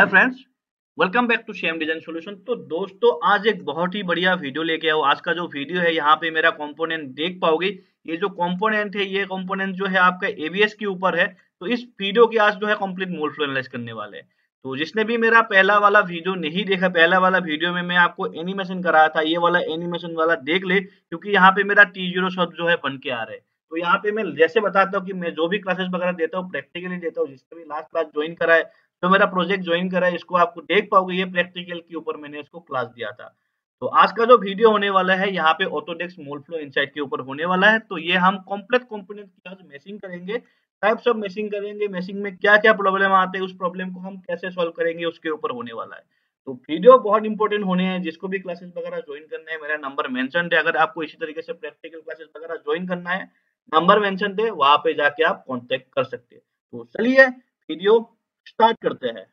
Hi friends, welcome back to Shem design solution. तो दोस्तों आज एक बहुत ही बढ़िया वीडियो लेके आओ। आज का जो वीडियो है यहाँ पे मेरा कंपोनेंट देख पाओगे। ये जो कंपोनेंट है ये कंपोनेंट जो है आपका एबीएस के ऊपर है। तो इस वीडियो की आज जो है कंप्लीट मोल्डफ्लो एनालाइज करने वाले हैं। तो जिसने भी मेरा पहला वाला वीडियो नहीं देखा, पहला वाला वीडियो में मैं आपको एनिमेशन कराया था, ये वाला एनिमेशन वाला देख ले, क्योंकि यहाँ पे मेरा T0 शब्द जो है बन के आ रहे हैं। तो यहाँ पे मैं जैसे बताता हूँ कि मैं जो भी क्लासेस वगैरह देता हूँ प्रैक्टिकली देता हूँ, जिसने भी लास्ट क्लास ज्वाइन करा है तो मेरा प्रोजेक्ट ज्वाइन करा है, इसको आपको देख पाओगे। ये प्रैक्टिकल के ऊपर मैंने इसको क्लास दिया था। तो आज का जो वीडियो होने वाला है यहाँ पे ऑटोडेस्क मोल्डफ्लो इनसाइट के ऊपर होने वाला है। तो ये हम कॉम्प्लेक्स कंपोनेंट की आज मैशिंग करेंगे, टाइप्स ऑफ मैशिंग करेंगे, मैशिंग में क्या क्या प्रॉब्लम आते हैं, उस प्रॉब्लम को हम कैसे सॉल्व करेंगे उसके ऊपर होने वाला है। तो वीडियो बहुत इंपॉर्टेंट होने हैं। जिसको भी क्लासेस वगैरह ज्वाइन करना है, मेरा नंबर मेंशन है। अगर आपको इसी तरीके से प्रैक्टिकल क्लासेस वगैरह ज्वाइन करना है, नंबर मेंशन है, वहां पे जाके आप कॉन्टेक्ट कर सकते हैं। तो चलिए वीडियो स्टार्ट करते हैं।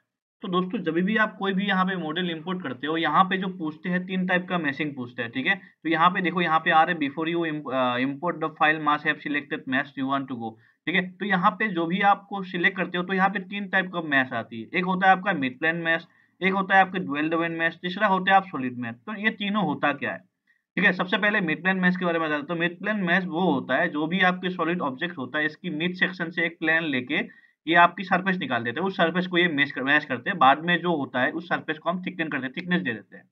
तो दोस्तों जब भी आप कोई भी यहाँ पे मॉडल इंपोर्ट करते हो, यहाँ पे जो पूछते हैं तीन टाइप का मैशिंग पूछते हैं, ठीक है। तो यहाँ पे देखो, यहाँ पे आ रहे before you import the file must have selected mesh you want to go, ठीक है। तो यहाँ पे जो भी आपको सिलेक्ट करते हो तो यहाँ पे तीन टाइप का मैश आती है। एक होता है आपका मिड प्लेन मैश, एक होता है आपका ड्यूल डोमेन मैश, तीसरा होता है आप सॉलिड मैश। तो ये तीनों होता क्या है, ठीक है। सबसे पहले मिड प्लेन मैश के बारे में बताते हैं। मिड प्लेन मैश वो होता है जो भी आपके सॉलिड ऑब्जेक्ट होता है, इसकी मिड सेक्शन से एक प्लेन लेके ये आपकी सरफेस निकाल देते हैं, उस सरफेस को ये मैश करते हैं। बाद में जो होता है उस सरफेस को हम थिकन करते हैं, थिकनेस दे देते हैं,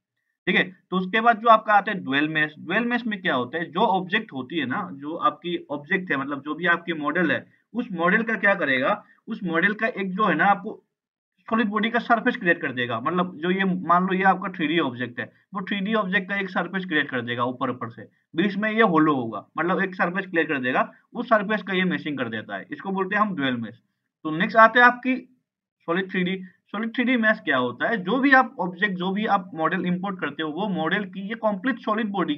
ठीक है। तो उसके बाद जो आपका आता है ड्यूल मैश। ड्यूल मैश में क्या होता है, जो ऑब्जेक्ट होती है ना, जो आपकी ऑब्जेक्ट है मतलब जो भी आपकी मॉडल है, उस मॉडल का क्या करेगा, उस मॉडल का एक जो है ना आपको सॉलिड बॉडी का सरफेस क्रिएट कर देगा। मतलब जो ये मान लो ये आपका 3D ऑब्जेक्ट है, वो 3D ऑब्जेक्ट का एक सरफेस क्रिएट कर देगा ऊपर ऊपर से, बीच में ये होलो होगा, मतलब एक सरफेस क्रिएट कर देगा, उस सरफेस का ये मैशिंग कर देता है, इसको बोलते हैं हम ड्यूल मैश। तो नेक्स्ट आते हैं आपकी solid 3D। Solid 3D mash क्या होता है, जो भी आप ऑब्जेक्ट जो भी आप मॉडल इंपोर्ट करते हो वो मॉडल की ये कंप्लीट सॉलिड बॉडी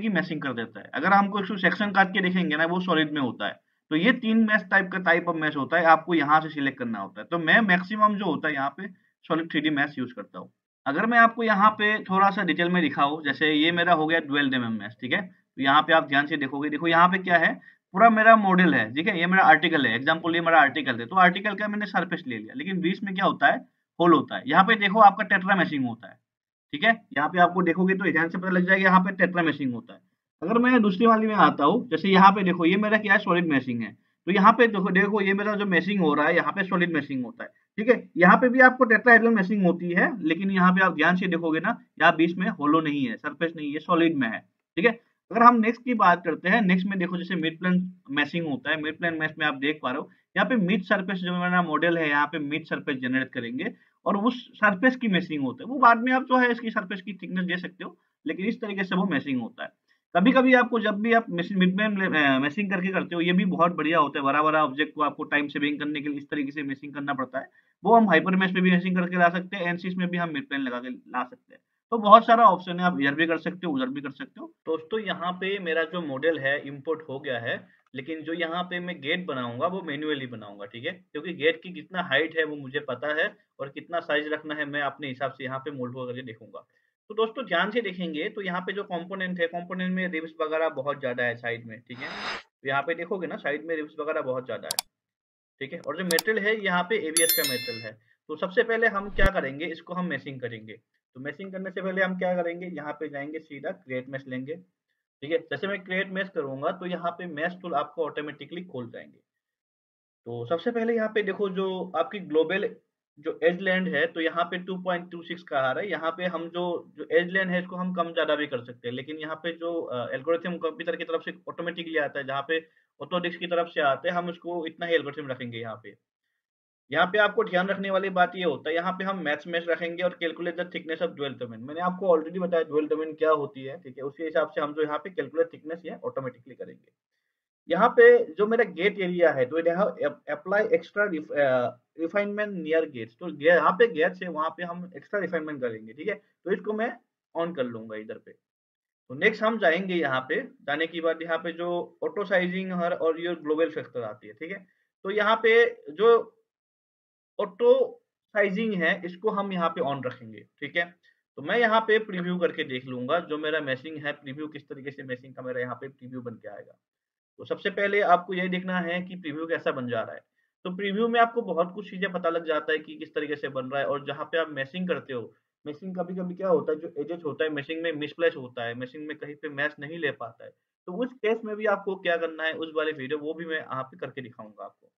की मैशिंग कर देता है। अगर हमको इसको सेक्शन काट के देखेंगे ना वो सॉलिड में होता है। तो ये तीन मैश टाइप ऑफ मैश होता है, आपको यहाँ से सिलेक्ट करना होता है। तो मैं मैक्सिमम जो होता है यहाँ पे सॉलिड 3D मैश यूज करता हूँ। अगर मैं आपको यहाँ पे थोड़ा सा डिटेल में दिखाऊँ, जैसे ये मेरा हो गया ड्यूल डोमेन मैश, ठीक है। तो यहाँ पे आप ध्यान से देखोगे, देखो यहाँ पे क्या है, पूरा मेरा मॉडल है, ठीक है। ये मेरा आर्टिकल है, एग्जाम्पल ये मेरा आर्टिकल है, तो आर्टिकल का मैंने सरफेस ले लिया, लेकिन बीच में क्या होता है, होल होता है। यहाँ पे देखो आपका टेट्रा मैशिंग होता है, ठीक है। यहाँ पे आपको देखोगे तो ध्यान से पता लग जाएगा यहाँ पे टेट्रा मैशिंग होता है। अगर मैं दूसरी वाली में आता हूँ, जैसे यहाँ पे देखो ये मेरा क्या है, सॉलिड मैशिंग है। तो यहाँ पे देखो ये मेरा जो मैशिंग हो रहा है यहाँ पे सॉलिड मैशिंग होता है, ठीक है। यहाँ पे भी आपको टेट्राहेड्रल मैशिंग होती है, लेकिन यहाँ पे आप ध्यान से देखोगे ना यहाँ बीच में होलो नहीं है, सरफेस नहीं है, सॉलिड में है, ठीक है। अगर हम नेक्स्ट की बात करते हैं, नेक्स्ट में देखो जैसे मिड प्लेन मैशिंग होता है। मिड प्लेन मैश में आप देख पा रहे हो यहाँ पे मिड सरफेस जो मेरा मॉडल है यहाँ पे मिड सरफेस जनरेट करेंगे और उस सरफेस की मैशिंग होता है। वो बाद में आप जो है इसकी सरफेस की थिकनेस दे सकते हो, लेकिन इस तरीके से वो मैशिंग होता है। कभी कभी आपको जब भी आप मैशिंग करके करते हो ये भी बहुत बढ़िया होता है, बड़ा ऑब्जेक्ट को आपको टाइम सेविंग करने के लिए इस तरीके से मैशिंग करना पड़ता है। वो हम हाइपर मैश में भी मैशिंग करके ला सकते हैं, एनसीस में भी हम मिड प्लेन लगा के ला सकते हैं। तो बहुत सारा ऑप्शन है, आप इधर भी कर सकते हो उधर भी कर सकते हो। दोस्तों यहाँ पे मेरा जो मॉडल है इम्पोर्ट हो गया है, लेकिन जो यहाँ पे मैं गेट बनाऊंगा वो मैन्युअली बनाऊंगा, ठीक है। क्योंकि गेट की कितना हाइट है वो मुझे पता है और कितना साइज रखना है मैं अपने हिसाब से यहाँ पे मोल्डफ्लो करके देखूंगा। तो दोस्तों ध्यान से देखेंगे तो यहाँ पे जो कंपोनेंट है, कंपोनेंट में रिब्स वगैरह बहुत ज्यादा है साइड में, ठीक है। तो यहाँ पे देखोगे ना साइड में रिब्स वगैरह बहुत ज्यादा है, ठीक है। और जो मेटल है यहाँ पे एबीएस का मेटल है। तो सबसे पहले हम क्या करेंगे, इसको हम मैशिंग करेंगे। तो मैशिंग करने से पहले हम क्या करेंगे, यहाँ पे जाएंगे सीधा क्रिएट मैश लेंगे, ठीक है। जैसे मैं क्रिएट मैश करूंगा तो यहाँ पे मैश टूल आपको ऑटोमेटिकली खोल जाएंगे। तो सबसे पहले यहाँ पे देखो जो आपकी ग्लोबल जो एज लेंथ है तो यहाँ पे 2.26 का आ रहा है। यहाँ पे हम जो एज लेंथ है इसको हम कम ज्यादा भी कर सकते हैं, लेकिन यहाँ पे जो एल्गोरिथम कंप्यूटर की तरफ से ऑटोमेटिकली आता है, जहाँ पे ऑटोडेस्क की तरफ से आता है, हम उसको इतना ही एल्गोरिथम रखेंगे। यहाँ पे आपको ध्यान रखने वाली बात ये होता है, यहाँ पे हम मैच रखेंगे और calculate the thickness of dual domain. मैंने आपको ऑलरेडी बताया ड्यूल डोमेन क्या होती है, ठीक है। उसके हिसाब से हम जो यहाँ पे कैलकुलेट थिकनेस है ऑटोमेटिकली करेंगे। यहाँ पे जो मेरा गेट एरिया है तो apply extra refinement near gate. तो यहाँ पे गेट है वहाँ पे हम एक्स्ट्रा रिफाइनमेंट करेंगे, ठीक है। तो इसको मैं ऑन कर लूंगा इधर पे। तो नेक्स्ट हम जाएंगे, यहाँ पे जाने के बाद यहाँ पे जो ऑटो साइजिंग और योर ग्लोबल फैक्टर आती है, ठीक है। तो यहाँ पे जो ऑटो साइजिंग है इसको हम यहाँ पे ऑन रखेंगे, ठीक है। तो मैं यहाँ पे प्रीव्यू करके देख लूंगा जो मेरा मैशिंग है, प्रीव्यू किस तरीके से मैशिंग का मेरा यहाँ पे प्रीव्यू बन के आएगा। तो सबसे पहले आपको ये देखना है कि प्रीव्यू कैसा बन जा रहा है। तो प्रीव्यू में आपको बहुत कुछ चीजें पता लग जाता है कि किस तरीके से बन रहा है। और जहाँ पे आप मैशिंग करते हो, मैशिंग कभी कभी क्या होता है, जो एजेस होता है मैशिंग में मिसप्लेस होता है, मैशिंग में कहीं पे मैच नहीं ले पाता है, तो उस केस में भी आपको क्या करना है, उस वाले वीडियो वो भी मैं यहाँ पे करके दिखाऊंगा आपको।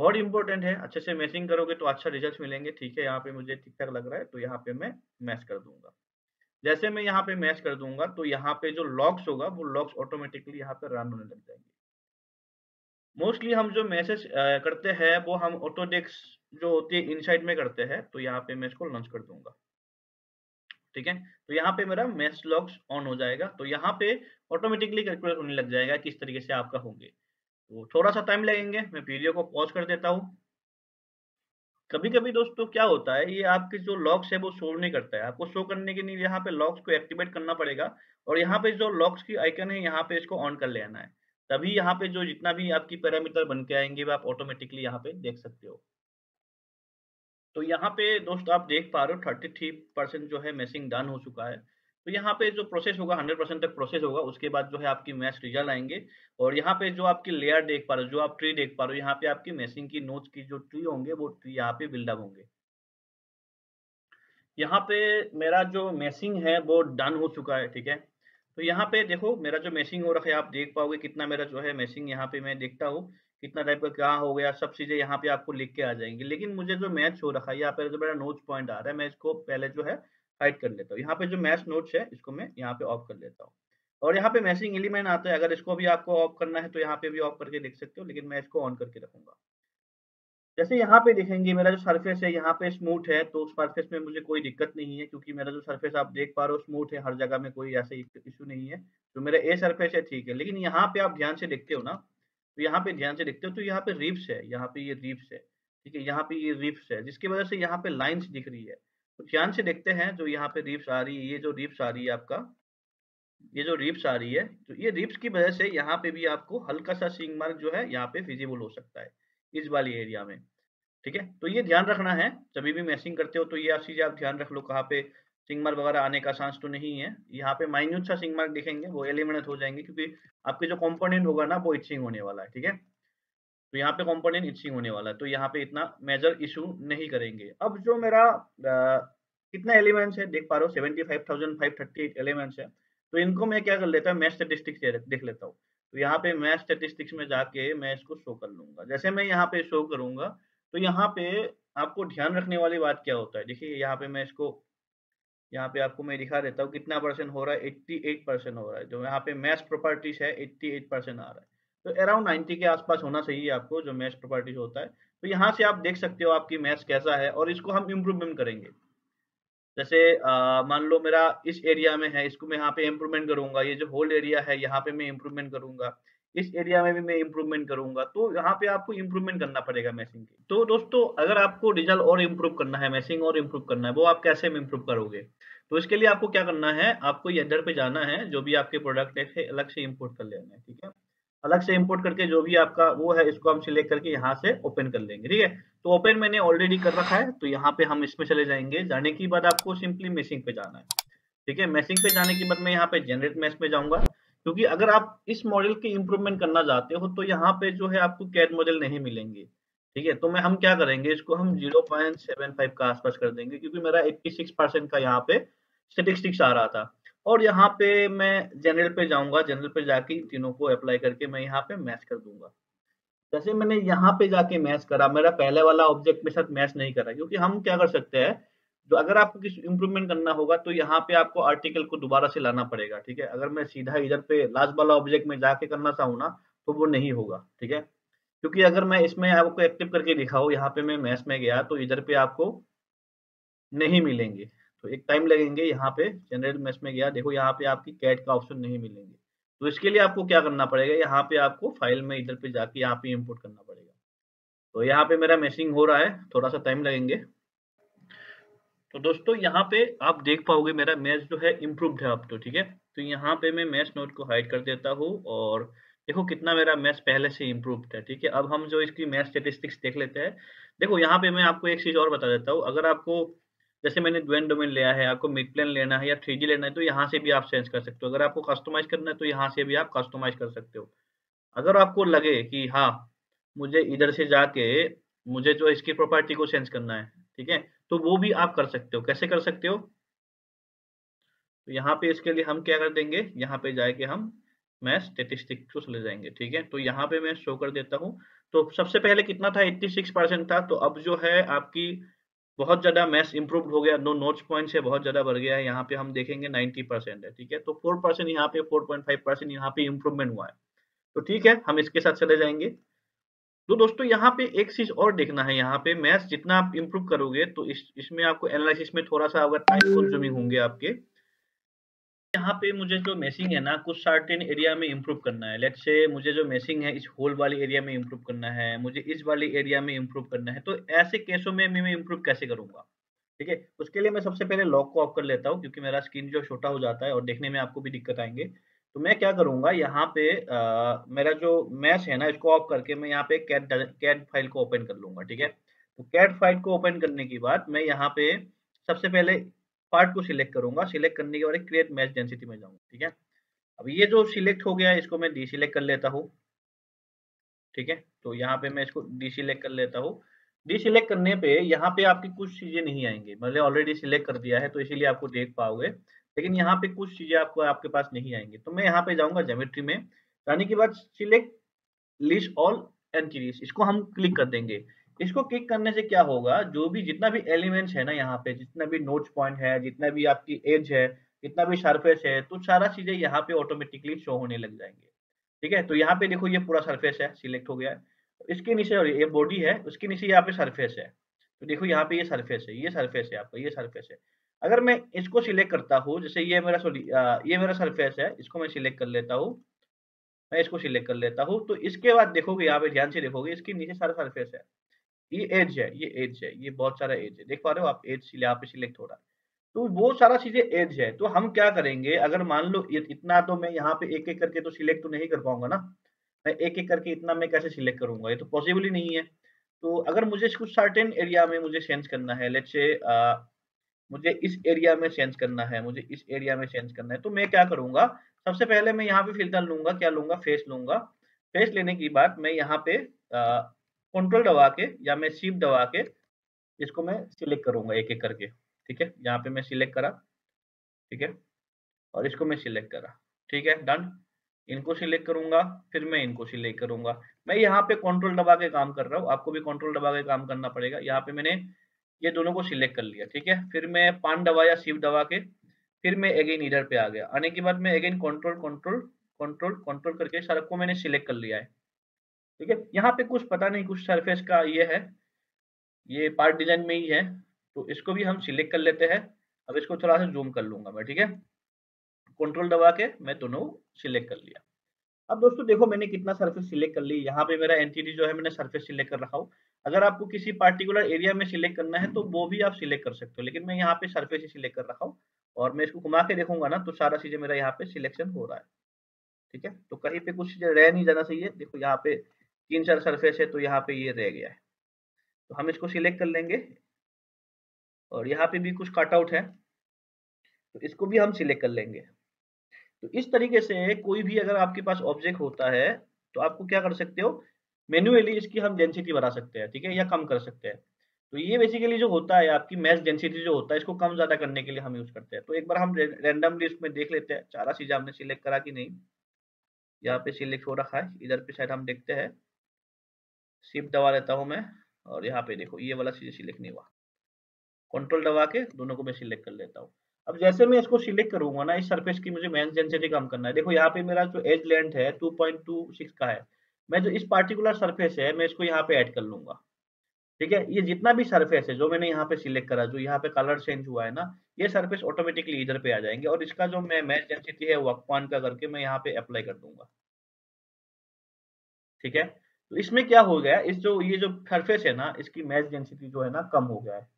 बहुत इंपॉर्टेंट है, अच्छे से मैशिंग करोगे तो अच्छा रिजल्ट मिलेंगे। ठीक है, यहाँ पे मुझे ठीक ठाक लग रहा है तो यहाँ पे मैं मैच कर दूंगा। जैसे मैं यहाँ पे मैच कर दूंगा तो यहाँ पे जो लॉक्स होगा वो लॉक्स ऑटोमेटिकली यहाँ पे रन होने लग जाएंगे। मोस्टली हम जो मैसेज करते हैं वो हम ऑटोडेस्क जो होती है इनसाइट में करते हैं। तो यहाँ पे मैं इसको लॉन्च कर दूंगा, ठीक है। तो यहाँ पे मेरा मैच लॉक्स ऑन हो जाएगा, तो यहाँ पे ऑटोमेटिकली कैलकुलेट होने लग जाएगा किस तरीके से आपका होंगे। तो थोड़ा सा टाइम लगेंगे, मैं वीडियो को पॉज कर देता हूँ। कभी कभी दोस्तों क्या होता है, ये आपके जो लॉक्स है वो शो नहीं करता है। आपको शो करने के लिए यहाँ पे लॉक्स को एक्टिवेट करना पड़ेगा और यहाँ पे जो लॉक्स की आइकन है यहाँ पे इसको ऑन कर लेना है, तभी यहाँ पे जो जितना भी आपकी पैरामीटर बन के आएंगे वो आप ऑटोमेटिकली यहाँ पे देख सकते हो। तो यहाँ पे दोस्त आप देख पा रहे हो 33% जो है मैशिंग डन हो चुका है। तो यहाँ पे जो प्रोसेस होगा 100% तक प्रोसेस होगा, उसके बाद जो है आपकी मैच रिजल्ट आएंगे। और यहाँ पे जो आपकी लेयर देख पा रहे हो, जो आप ट्री देख पा रहे हो, यहाँ पे आपकी मैचिंग की नोड्स की जो ट्री होंगे वो ट्री यहाँ पे बिल्डअप होंगे। यहाँ पे मेरा जो मैचिंग है वो डन हो चुका है, ठीक है। तो यहाँ पे देखो मेरा जो मैचिंग हो रखा है, आप देख पाओगे कितना मेरा जो है मैचिंग यहाँ पे मैं देखता हूँ कितना टाइप का क्या हो गया, सब चीजें यहाँ पे आपको लिख के आ जाएंगी। लेकिन मुझे जो मैच हो रखा है यहाँ पे जो मेरा नोड्स पॉइंट आ रहा है, मैं इसको पहले जो है हाइड कर लेता हूँ। यहाँ पे जो मैच नोट्स है इसको मैं यहाँ पे ऑफ कर लेता हूँ। और यहाँ पे मैशिंग एलिमेंट आता है, अगर इसको भी आपको ऑफ करना है तो यहाँ पे भी ऑफ करके देख सकते हो, लेकिन मैं इसको ऑन करके रखूंगा। जैसे यहाँ पे देखेंगे मेरा जो सरफेस है यहाँ पे स्मूथ है, तो सरफेस में मुझे कोई दिक्कत नहीं है क्योंकि मेरा जो सरफेस आप देख पा रहे हो स्मूथ है, हर जगह में कोई ऐसे इशू नहीं है। तो मेरा ए सरफेस है, ठीक है। लेकिन यहाँ पे आप ध्यान से देखते हो ना, तो यहाँ पे ध्यान से देखते हो तो यहाँ पे रिब्स है, यहाँ पे ये रिब्स है, ठीक है। यहाँ पे ये रिब्स है जिसकी वजह से यहाँ पे लाइन्स दिख रही है। तो ध्यान से देखते हैं जो यहाँ पे रिब्स आ रही है, ये जो रिब्स आ रही है आपका, ये जो रिब्स आ रही है, तो ये रिब्स की वजह से यहाँ पे भी आपको हल्का सा सींग मार्क जो है यहाँ पे विजिबल हो सकता है इस वाली एरिया में, ठीक है। तो ये ध्यान रखना है, जब भी मैशिंग करते हो तो ये आप चीजें आप ध्यान रख लो, कहाँ पे सींग मार्क वगैरह आने का चांस तो नहीं है। यहाँ पे माइन्यूट सा सींग मार्क दिखेंगे वो एलिमिनेट हो जाएंगे क्योंकि आपके जो कॉम्पोनेंट होगा ना वो इचिंग होने वाला है, ठीक है। तो यहाँ पे कंपोनेंट इचिंग होने वाला है, तो यहाँ पे इतना मेजर इशू नहीं करेंगे। अब जो मेरा कितना एलिमेंट्स है देख पा रहे हो 75,538 एलिमेंट्स है। तो इनको मैं क्या कर लेता हूँ, मैच स्टैटिस्टिक्स देख लेता हूँ। तो यहाँ पे मैच स्टैटिस्टिक्स में जाके मैं इसको शो कर लूंगा। जैसे मैं यहाँ पे शो करूंगा तो यहाँ पे आपको ध्यान रखने वाली बात क्या होता है, देखिए यहाँ पे मैं इसको यहाँ पे आपको मैं दिखा देता हूँ कितना परसेंट हो रहा है, 88% हो रहा है। जो यहाँ पे मैच प्रॉपर्टीज है 88% आ रहा है, तो अराउंड 90 के आसपास होना चाहिए आपको जो मैच प्रॉपर्टीज होता है। तो यहाँ से आप देख सकते हो आपकी मैच कैसा है और इसको हम इम्प्रूवमेंट करेंगे। जैसे मान लो मेरा इस एरिया में है, इसको मैं यहाँ पे इम्प्रूवमेंट करूंगा। ये जो होल एरिया है यहाँ पे मैं इम्प्रूवमेंट करूंगा, इस एरिया में भी मैं इम्प्रूवमेंट करूंगा। तो यहाँ पे आपको इम्प्रूवमेंट करना पड़ेगा मैशिंग की। तो दोस्तों अगर आपको रिजल्ट और इम्प्रूव करना है, मैशिंग और इम्प्रूव करना है, वो आप कैसे इम्प्रूव करोगे? तो इसके लिए आपको क्या करना है, आपको इधर पे जाना है, जो भी आपके प्रोडक्ट है अलग से इम्पोर्ट कर लेना है, ठीक है। अलग से इंपोर्ट करके जो भी आपका वो है इसको हम सिलेक्ट करके यहाँ से ओपन कर लेंगे, ठीक है। तो ओपन मैंने ऑलरेडी कर रखा है, तो यहाँ पे हम इसमें चले जाएंगे। जाने के बाद आपको सिंपली मैशिंग पे जाना है, ठीक है। मैशिंग पे जाने के बाद मैं यहाँ पे जनरेट मैश में जाऊंगा, क्योंकि अगर आप इस मॉडल की इम्प्रूवमेंट करना चाहते हो तो यहाँ पे जो है आपको कैड मॉडल नहीं मिलेंगे, ठीक है। तो मैं हम क्या करेंगे, इसको हम 0.75 का आसपास कर देंगे क्योंकि मेरा 86% का यहाँ पे स्टैटिस्टिक्स आ रहा था। और यहाँ पे मैं जनरल पे जाऊंगा, जनरल पे जाके तीनों को अप्लाई करके मैं यहाँ पे मैच कर दूंगा। जैसे मैंने यहाँ पे जाके मैच करा, मेरा पहले वाला ऑब्जेक्ट के साथ मैच नहीं करा, क्योंकि हम क्या कर सकते हैं, जो अगर आपको किसी इम्प्रूवमेंट करना होगा तो यहाँ पे आपको आर्टिकल को दोबारा से लाना पड़ेगा, ठीक है। अगर मैं सीधा इधर पे लास्ट वाला ऑब्जेक्ट में जाके करना चाहूँ ना तो वो नहीं होगा, ठीक है। क्योंकि अगर मैं इसमें आपको एक्टिव करके दिखाऊँ, यहाँ पे मैं मैच में गया तो इधर पे आपको नहीं मिलेंगे, तो एक टाइम लगेंगे। यहाँ पे जनरल मैच में गया, देखो यहाँ पे आपकी कैट का ऑप्शन नहीं मिलेंगे। तो इसके लिए आपको क्या करना पड़ेगा, यहाँ पे आपको फाइल में इधर पे जाके यहाँ पे इंपोर्ट करना पड़ेगा। तो यहाँ पे मेरा मैशिंग हो रहा है, थोड़ा सा टाइम लगेंगे। तो दोस्तों यहाँ पे आप देख पाओगे मेरा मैच जो है इम्प्रूवड है अब तो, ठीक है। तो यहाँ पे मैं मैच नोट को हाइड कर देता हूँ और देखो कितना मेरा मैच पहले से इम्प्रूवड है, ठीक है। अब हम जो इसकी मैच स्टेटिस्टिक्स देख लेते हैं। देखो यहाँ पे मैं आपको एक चीज और बता देता हूँ, अगर आपको जैसे मैंने ड्वेन डोमेन लिया है, आपको मिड प्लेन लेना है या 3D लेना है तो यहाँ से भी आप चेंज कर सकते हो। अगर आपको कस्टमाइज करना है तो यहाँ से भी आप कस्टमाइज कर सकते हो। अगर आपको लगे कि हाँ मुझे इधर से जाके मुझे जो इसकी प्रॉपर्टी को चेंज करना है, ठीक है, तो वो भी आप कर सकते हो। कैसे कर सकते हो? तो यहाँ पे इसके लिए हम क्या कर देंगे, यहाँ पे जाके हम मैं स्टेटिस्टिक्स को चले जाएंगे, ठीक है। तो यहाँ पे मैं शो कर देता हूँ। तो सबसे पहले कितना था, 86% था। तो अब जो है आपकी बहुत ज्यादा मैथ्स इंप्रूव्ड हो गया, नो नोट्स पॉइंट्स है बहुत ज्यादा बढ़ गया है। यहाँ पे हम देखेंगे 90% है, ठीक है। तो 4% यहाँ पे, 4.5% यहाँ पे इम्प्रूवमेंट हुआ है। तो ठीक है, हम इसके साथ चले जाएंगे। तो दोस्तों यहाँ पे एक चीज और देखना है, यहाँ पे मैथ्स जितना आप इम्प्रूव करोगे तो इसमें आपको एनालिसिस में थोड़ा सा अगर टाइम कंज्यूमिंग होंगे आपके। यहाँ पे मुझे जो मैसिंग है ना, कुछ सर्टेन एरिया में इम्प्रूव करना है। लेट्स से मुझे जो मैसिंग है इस होल वाले एरिया में इम्प्रूव करना है, मुझे इस वाले एरिया में इम्प्रूव करना है। तो ऐसे केसों में मैं इम्प्रूव कैसे करूंगा, ठीक है। उसके लिए मैं सबसे पहले लॉक को ऑफ कर लेता हूँ, क्योंकि मेरा स्क्रीन जो छोटा हो जाता है और देखने में आपको भी दिक्कत आएंगे। तो मैं क्या करूंगा, यहाँ पे मेरा जो मैच है ना इसको ऑफ करके मैं यहाँ पे कैड फाइल को ओपन कर लूंगा, ठीक है। तो कैड फाइल को ओपन करने के बाद मैं यहाँ पे सबसे पहले पार्ट को सिलेक्ट करूंगा। सिलेक्ट करने के बाद क्रिएट मैच डेंसिटी में जाऊंगा, ठीक है। अब ये जो सिलेक्ट हो गया इसको मैं डीसिलेक्ट कर लेता हूँ, ठीक है। तो यहाँ पे मैं इसको डीसिलेक्ट कर लेता हूँ। डीसिलेक्ट करने पे यहाँ पे आपकी कुछ चीजें नहीं आएंगी, मतलब ऑलरेडी सिलेक्ट कर दिया है तो इसीलिए आपको देख पाओगे, लेकिन यहाँ पे कुछ चीजें आपको आपके पास नहीं आएंगी। तो मैं यहाँ पे जाऊंगा ज्योमेट्री में, जाने के बाद सिलेक्ट लिस्ट ऑल एंटिटीज इसको हम क्लिक कर देंगे। इसको क्लिक करने से क्या होगा, जो भी जितना भी एलिमेंट्स है ना यहाँ पे, जितना भी नोट्स पॉइंट है, जितना भी आपकी एज है, जितना भी सरफेस है, तो सारा चीजें यहाँ पे ऑटोमेटिकली शो होने लग जाएंगे, ठीक है। तो यहाँ पे देखो ये पूरा सरफेस है, सिलेक्ट हो गया है। इसके नीचे और ये बॉडी है, उसके नीचे यहाँ पे सरफेस है। तो देखो यहाँ पे ये सरफेस है, ये सरफेस है आपका, ये सरफेस है। अगर मैं इसको सिलेक्ट करता हूँ, जैसे ये मेरा ये मेरा सरफेस है, इसको मैं सिलेक्ट कर लेता हूँ, मैं इसको सिलेक्ट कर लेता हूँ। तो इसके बाद देखोगे यहाँ पे ध्यान से देखोगे इसके नीचे सारा सरफेस है, ये एज है, ये एज है, ये बहुत सारा एज है, देख पा रहे हो आप, एज यहाँ पे सिलेक्ट हो रहा है। तो वो सारा चीजें एज है। तो हम क्या करेंगे, अगर मान लो इतना, तो मैं यहाँ पे एक एक करके तो सिलेक्ट तो नहीं कर पाऊंगा ना, मैं एक एक करके इतना मैं कैसे सिलेक्ट करूंगा, ये तो पॉसिबल ही नहीं है। तो अगर मुझे कुछ सर्टेन एरिया में मुझे चेंज करना है, लेट्स से मुझे इस एरिया में चेंज करना है, मुझे इस एरिया में चेंज करना है, तो मैं क्या करूंगा, सबसे पहले मैं यहाँ पे फिल्टर लूंगा, क्या लूंगा, फेस लूंगा। फेस लेने के बाद मैं यहाँ पे कंट्रोल दबा के या मैं शिफ्ट दबा के इसको मैं सिलेक्ट करूंगा एक एक करके, ठीक है। यहाँ पे मैं सिलेक्ट करा, ठीक है, और इसको मैं सिलेक्ट करा, ठीक है, डन। इनको सिलेक्ट करूंगा, फिर मैं इनको सिलेक्ट करूंगा। मैं यहाँ पे कंट्रोल दबा के काम कर रहा हूँ, आपको भी कंट्रोल दबा के काम करना पड़ेगा। यहाँ पे मैंने ये दोनों को सिलेक्ट कर लिया, ठीक है। फिर मैं पान दबा या शिफ्ट दबा के फिर मैं अगेन इधर पे आ गया। आने के बाद मैं again control control control control करके सारा को मैंने सिलेक्ट कर लिया है, ठीक है। यहाँ पे कुछ पता नहीं, कुछ सरफेस का ये है, ये पार्ट डिजाइन में ही है, तो इसको भी हम सिलेक्ट कर लेते हैं। अब इसको थोड़ा सा जूम कर लूंगा मैं, ठीक है, कंट्रोल दबा के मैं दोनों सिलेक्ट कर लिया। अब दोस्तों देखो मैंने कितना सरफेस सिलेक्ट कर ली। यहाँ पे मेरा एंटिटी जो है मैंने सरफेस सिलेक्ट कर रखा हूँ। अगर आपको किसी पार्टिकुलर एरिया में सिलेक्ट करना है तो वो भी आप सिलेक्ट कर सकते हो, लेकिन मैं यहाँ पे सरफेस ही सिलेक्ट कर रखा हूँ। और मैं इसको घुमा के देखूंगा ना तो सारा चीजें मेरा यहाँ पे सिलेक्शन हो रहा है, ठीक है। तो कहीं पे कुछ रह नहीं जाना चाहिए। देखो यहाँ पे 3-4 सरफेस है तो यहाँ पे ये रह गया है, तो हम इसको सिलेक्ट कर लेंगे। और यहाँ पे भी कुछ कटआउट है तो इसको भी हम सिलेक्ट कर लेंगे। तो इस तरीके से कोई भी अगर आपके पास ऑब्जेक्ट होता है तो आपको क्या कर सकते हो, मैन्युअली इसकी हम डेंसिटी बढ़ा सकते हैं, ठीक है, या कम कर सकते हैं। तो ये बेसिकली जो होता है आपकी मैच डेंसिटी जो होता है, इसको कम ज्यादा करने के लिए हम यूज करते हैं। तो एक बार हम रेंडमली इसमें देख लेते हैं सारा चीजें हमने सिलेक्ट करा कि नहीं। यहाँ पे सिलेक्ट हो रखा है, इधर पे शायद हम देखते हैं, शिफ्ट दबा लेता हूं मैं, और यहाँ पे देखो ये वाला चीज सिलेक्ट नहीं हुआ। कंट्रोल दबा के दोनों को मैं सिलेक्ट कर लेता हूँ। अब जैसे मैं इसको सिलेक्ट करूंगा ना, इस सरफेस की मुझे मैक्स डेंसिटी कम करना है। देखो यहाँ पे मेरा जो एज लेंथ है 2.26 का है। मैं जो इस पार्टिकुलर सरफेस है मैं इसको यहाँ पे ऐड कर लूंगा, ठीक है। ये जितना भी सरफेस है जो मैंने यहाँ पे सिलेक्ट करा, जो यहाँ पे कलर चेंज हुआ है ना, ये सरफेस ऑटोमेटिकली इधर पे आ जाएंगे। और इसका जो मैं मैक्स डेंसिटी है वर्क पॉइंट का करके मैं यहाँ पे अप्लाई कर दूंगा, ठीक है। तो इसमें क्या हो गया, इस जो ये जो सरफेस है ना, इसकी मैच डेंसिटी जो है ना कम हो गया है।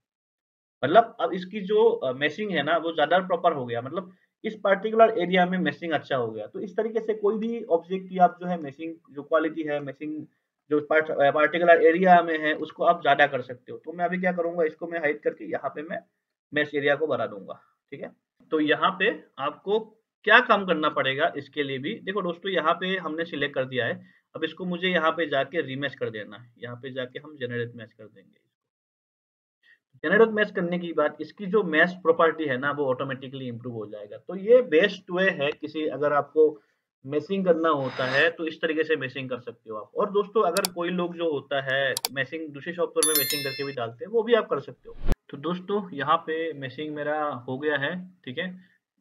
मतलब अब इसकी जो मैशिंग है ना वो ज्यादा प्रॉपर हो गया, मतलब इस पार्टिकुलर एरिया में मैशिंग अच्छा हो गया। तो इस तरीके से कोई भी ऑब्जेक्ट की आप जो है मैशिंग जो क्वालिटी है, मैशिंग जो पार्टिकुलर एरिया में है, उसको आप ज्यादा कर सकते हो। तो मैं अभी क्या करूंगा, इसको मैं हाइड करके यहाँ पे मैं मैश एरिया को बढ़ा दूंगा, ठीक है। तो यहाँ पे आपको क्या काम करना पड़ेगा इसके लिए भी देखो दोस्तों, यहाँ पे हमने सिलेक्ट कर दिया है। अब इसको मुझे यहाँ पे जाके रीमैच कर देना है, यहाँ पे जाके हम जनरेट मैच कर देंगे। जनरेट मैच करने के बाद इसकी जो मैच प्रॉपर्टी है ना वो ऑटोमेटिकली इंप्रूव हो जाएगा। तो ये बेस्ट वे है, किसी अगर आपको मैचिंग करना होता है तो इस तरीके से मैचिंग कर सकते हो आप। और दोस्तों अगर कोई लोग जो होता है मैचिंग दूसरे सॉफ्टवेयर में मैचिंग करके भी डालते हैं, वो भी आप कर सकते हो। तो दोस्तों यहाँ पे मैचिंग मेरा हो गया है, ठीक है,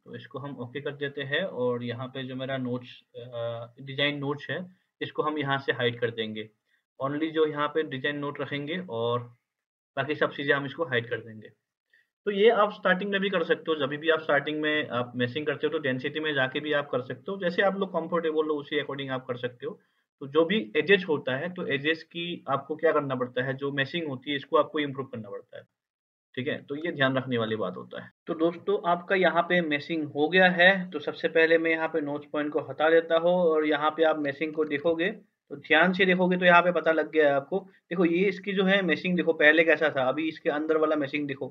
तो इसको हम ओके कर देते हैं। और यहाँ पे जो मेरा नोट्स डिजाइन नोट्स है इसको हम यहाँ से हाइड कर देंगे, ओनली जो यहाँ पे डिजाइन नोट रखेंगे और बाकी सब चीज़ें हम इसको हाइड कर देंगे। तो ये आप स्टार्टिंग में भी कर सकते हो, जब भी आप स्टार्टिंग में आप मैशिंग करते हो तो डेंसिटी में जाके भी आप कर सकते हो, जैसे आप लोग कंफर्टेबल हो उसी अकॉर्डिंग आप कर सकते हो। तो जो भी एजेस होता है तो एजेस की आपको क्या करना पड़ता है, जो मैशिंग होती है इसको आपको इम्प्रूव करना पड़ता है, ठीक है, तो ये ध्यान रखने वाली बात होता है। तो दोस्तों आपका यहाँ पे मैशिंग हो गया है, तो सबसे पहले मैं यहाँ पे नोट्स पॉइंट को हटा देता हूँ। और यहाँ पे आप मैशिंग को देखोगे तो ध्यान से देखोगे तो यहाँ पे पता लग गया है आपको, देखो ये इसकी जो है मैशिंग देखो पहले कैसा था, अभी इसके अंदर वाला मैशिंग देखो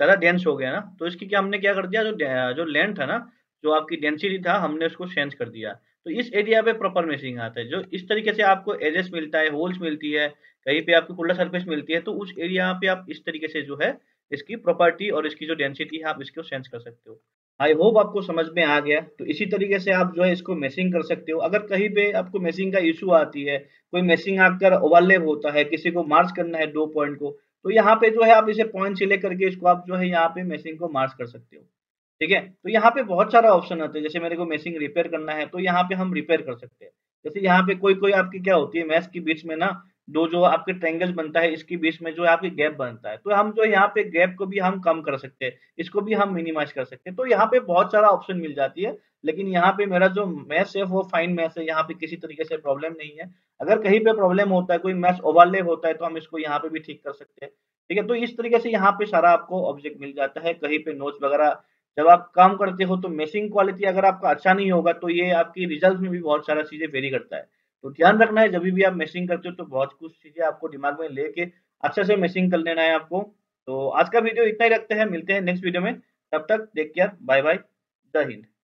ज़्यादा डेंस हो गया ना। तो इसकी क्या हमने क्या कर दिया, जो लेंथ था ना, जो आपकी डेंसिटी था, हमने उसको चेंज कर दिया। तो इस एरिया पे प्रॉपर मैशिंग आता है। जो इस तरीके से आपको एजेस मिलता है, होल्स मिलती है, कहीं पे आपको खुला सर्फेस मिलती है, तो उस एरिया पे आप इस तरीके से जो है इसकी प्रॉपर्टी और इसकी जो डेंसिटी है आप इसको चेंज कर सकते हो। आई होप आपको समझ में आ गया। तो इसी तरीके से आप जो है इसको मैशिंग कर सकते हो। अगर कहीं पे आपको मैशिंग का इशू आती है, कोई मैशिंग आकर ओवरलैप होता है, किसी को मार्च करना है दो पॉइंट को, तो यहाँ पे जो है आप इसे पॉइंट सिलेक्ट करके इसको आप जो है यहाँ पे मैशिंग को मार्च कर सकते हो, ठीक है। तो यहाँ पे बहुत सारा ऑप्शन आते हैं, जैसे मेरे को मैशिंग रिपेयर करना है तो यहाँ पे हम रिपेयर कर सकते हैं। जैसे यहाँ पे कोई कोई आपकी क्या होती है, मैश के बीच में ना दो जो आपके ट्रायंगल बनता है इसके बीच में जो है आपकी गैप बनता है, तो हम जो यहाँ पे गैप को भी हम कम कर सकते हैं, इसको भी हम मिनिमाइज कर सकते हैं। तो यहाँ पे बहुत सारा ऑप्शन मिल जाती है, लेकिन यहाँ पे मेरा जो मैश है वो फाइन मैश है, यहाँ पे किसी तरीके से प्रॉब्लम नहीं है। अगर कहीं पे प्रॉब्लम होता है, कोई मैश ओवरले होता है, तो हम इसको यहाँ पे भी ठीक कर सकते हैं, ठीक है। तो इस तरीके से यहाँ पे सारा आपको ऑब्जेक्ट मिल जाता है। कहीं पे नोट्स वगैरह जब आप काम करते हो तो मैशिंग क्वालिटी अगर आपका अच्छा नहीं होगा तो ये आपकी रिजल्ट में भी बहुत सारा चीजें वेरी करता है। तो ध्यान रखना है जब भी आप मैशिंग करते हो तो बहुत कुछ चीजें आपको दिमाग में लेके अच्छे से मैशिंग कर लेना है आपको। तो आज का वीडियो इतना ही रखते हैं, मिलते हैं नेक्स्ट वीडियो में, तब तक टेक केयर, बाय बाय, जय हिंद।